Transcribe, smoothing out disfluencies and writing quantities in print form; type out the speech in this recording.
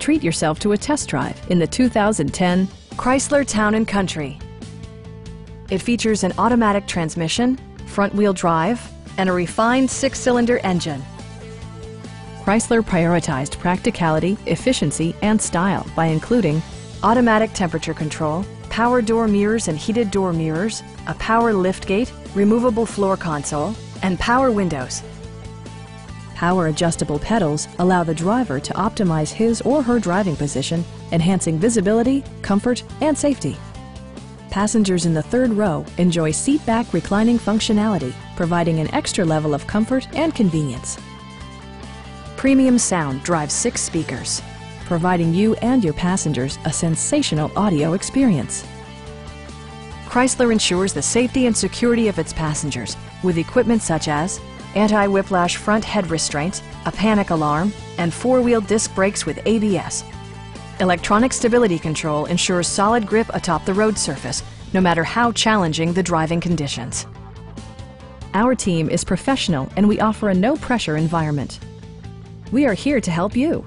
Treat yourself to a test drive in the 2010 Chrysler Town and Country. It features an automatic transmission, front-wheel drive, and a refined six-cylinder engine. Chrysler prioritized practicality, efficiency, and style by including automatic temperature control, power door mirrors and heated door mirrors, a power liftgate, removable floor console, and power windows. Power adjustable pedals allow the driver to optimize his or her driving position, enhancing visibility, comfort, and safety. Passengers in the third row enjoy seat-back reclining functionality, providing an extra level of comfort and convenience. Premium sound drives 6 speakers, providing you and your passengers a sensational audio experience. Chrysler ensures the safety and security of its passengers with equipment such as anti-whiplash front head restraints, a panic alarm, and 4-wheel disc brakes with ABS. Electronic stability control ensures solid grip atop the road surface, no matter how challenging the driving conditions. Our team is professional and we offer a no-pressure environment. We are here to help you.